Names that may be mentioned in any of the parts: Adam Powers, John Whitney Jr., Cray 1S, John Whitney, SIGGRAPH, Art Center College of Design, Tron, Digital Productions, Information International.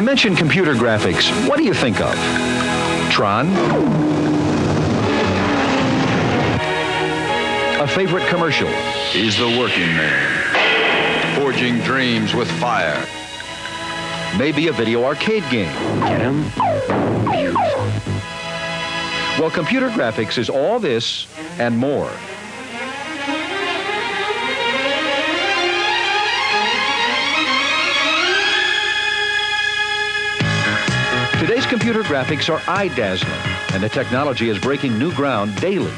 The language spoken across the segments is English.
I mention computer graphics, what do you think of? Tron? A favorite commercial? He's the working man, forging dreams with fire. Maybe a video arcade game. Get him? Beautiful. Well, computer graphics is all this and more. Today's computer graphics are eye-dazzling, and the technology is breaking new ground daily.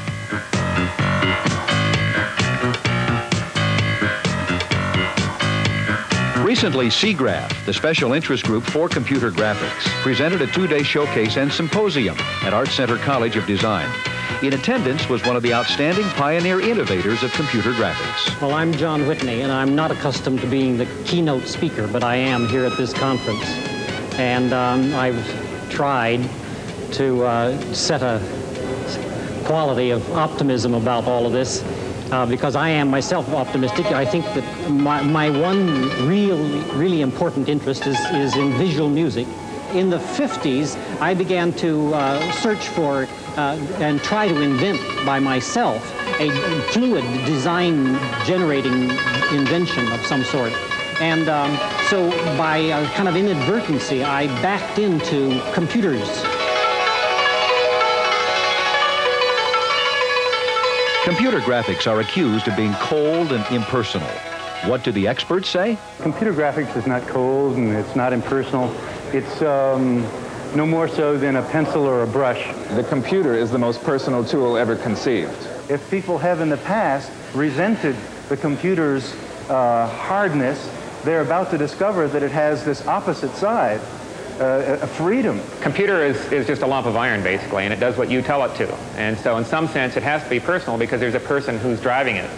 Recently, SIGGRAPH, the special interest group for computer graphics, presented a two-day showcase and symposium at Art Center College of Design. In attendance was one of the outstanding pioneer innovators of computer graphics. Well, I'm John Whitney, and I'm not accustomed to being the keynote speaker, but I am here at this conference. And I've tried to set a quality of optimism about all of this because I am myself optimistic. I think that my one really important interest is in visual music. In the 50s, I began to search for and try to invent by myself a fluid design generating invention of some sort. And so by a kind of inadvertency, I backed into computers. Computer graphics are accused of being cold and impersonal. What do the experts say? Computer graphics is not cold and it's not impersonal. It's no more so than a pencil or a brush. The computer is the most personal tool ever conceived. If people have in the past resented the computer's hardness, they're about to discover that it has this opposite side, a freedom. Computer is just a lump of iron, basically, and it does what you tell it to. And so in some sense, it has to be personal because there's a person who's driving it.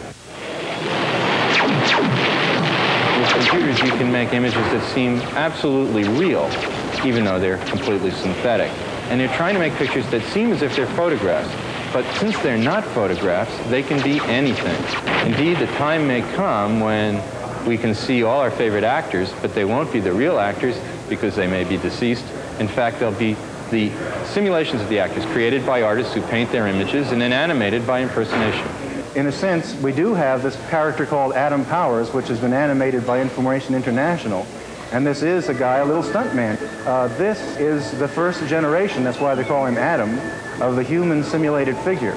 With computers, you can make images that seem absolutely real, even though they're completely synthetic. And they're trying to make pictures that seem as if they're photographs. But since they're not photographs, they can be anything. Indeed, the time may come when we can see all our favorite actors, but they won't be the real actors because they may be deceased. In fact, they'll be the simulations of the actors created by artists who paint their images and then animated by impersonation. In a sense, we do have this character called Adam Powers, which has been animated by Information International. And this is a guy, a little stuntman. This is the first generation, that's why they call him Adam, of the human simulated figure.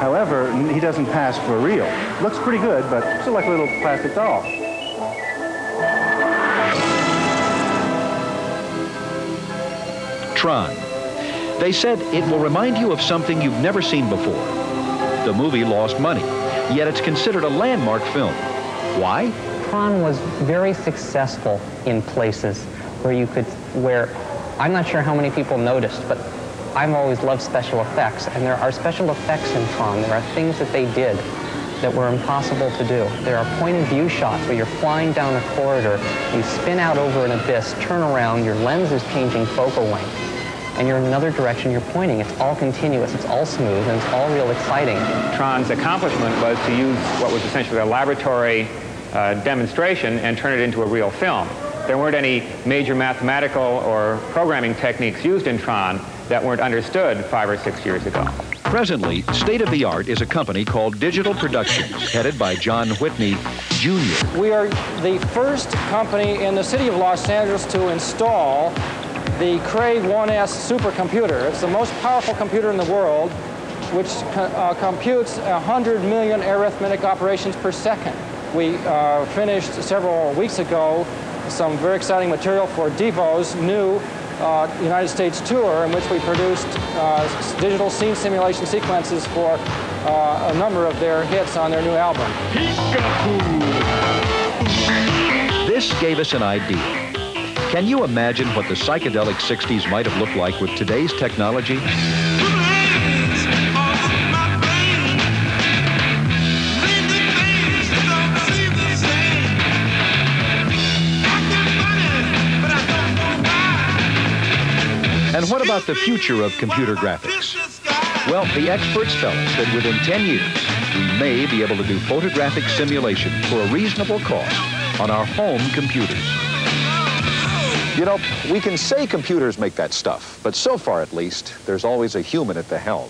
However, he doesn't pass for real. Looks pretty good, but still like a little plastic doll. Tron. They said it will remind you of something you've never seen before. The movie lost money, yet it's considered a landmark film. Why? Tron was very successful in places where you could, where I'm not sure how many people noticed, but I've always loved special effects, and there are special effects in Tron. There are things that they did that were impossible to do. There are point of view shots where you're flying down a corridor, you spin out over an abyss, turn around, your lens is changing focal length, and you're in another direction you're pointing. It's all continuous, it's all smooth, and it's all real exciting. Tron's accomplishment was to use what was essentially a laboratory demonstration and turn it into a real film. There weren't any major mathematical or programming techniques used in Tron that weren't understood 5 or 6 years ago. Presently, State of the Art is a company called Digital Productions, headed by John Whitney Jr. We are the first company in the city of Los Angeles to install the Cray 1S supercomputer. It's the most powerful computer in the world, which computes 100 million arithmetic operations per second. We finished several weeks ago some very exciting material for Devo's new United States tour, in which we produced digital scene simulation sequences for a number of their hits on their new album. This gave us an idea. Can you imagine what the psychedelic 60s might have looked like with today's technology? And what about the future of computer graphics? Well, the experts tell us that within 10 years, we may be able to do photographic simulation for a reasonable cost on our home computers. You know, we can say computers make that stuff, but so far at least, there's always a human at the helm.